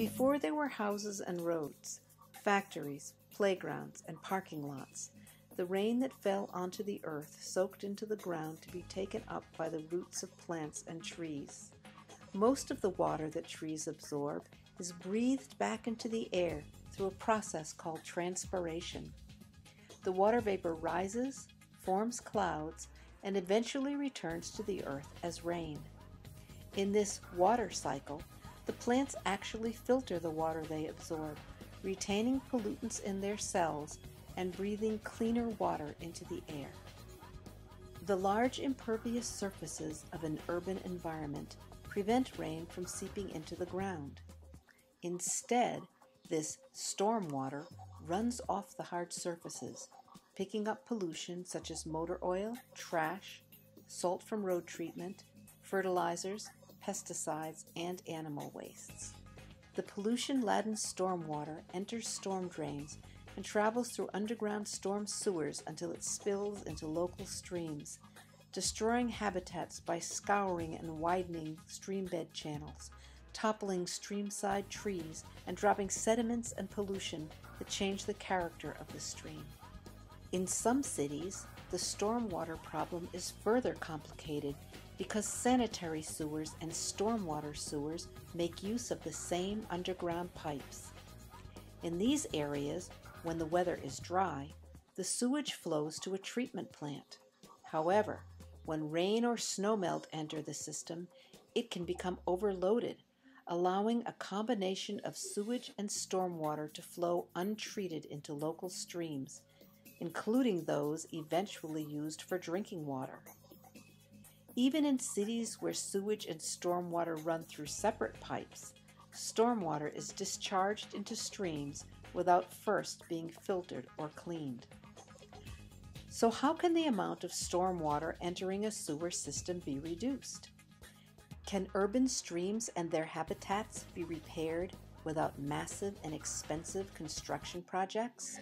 Before there were houses and roads, factories, playgrounds, and parking lots. The rain that fell onto the earth soaked into the ground to be taken up by the roots of plants and trees. Most of the water that trees absorb is breathed back into the air through a process called transpiration. The water vapor rises, forms clouds, and eventually returns to the earth as rain. In this water cycle, the plants actually filter the water they absorb, retaining pollutants in their cells and breathing cleaner water into the air. The large impervious surfaces of an urban environment prevent rain from seeping into the ground. Instead, this stormwater runs off the hard surfaces, picking up pollution such as motor oil, trash, salt from road treatment, fertilizers, pesticides, and animal wastes. The pollution-laden stormwater enters storm drains and travels through underground storm sewers until it spills into local streams, destroying habitats by scouring and widening streambed channels, toppling streamside trees, and dropping sediments and pollution that change the character of the stream. In some cities, the stormwater problem is further complicated because sanitary sewers and stormwater sewers make use of the same underground pipes. In these areas, when the weather is dry, the sewage flows to a treatment plant. However, when rain or snowmelt enter the system, it can become overloaded, allowing a combination of sewage and stormwater to flow untreated into local streams, including those eventually used for drinking water. Even in cities where sewage and stormwater run through separate pipes, stormwater is discharged into streams without first being filtered or cleaned. So how can the amount of stormwater entering a sewer system be reduced? Can urban streams and their habitats be repaired without massive and expensive construction projects?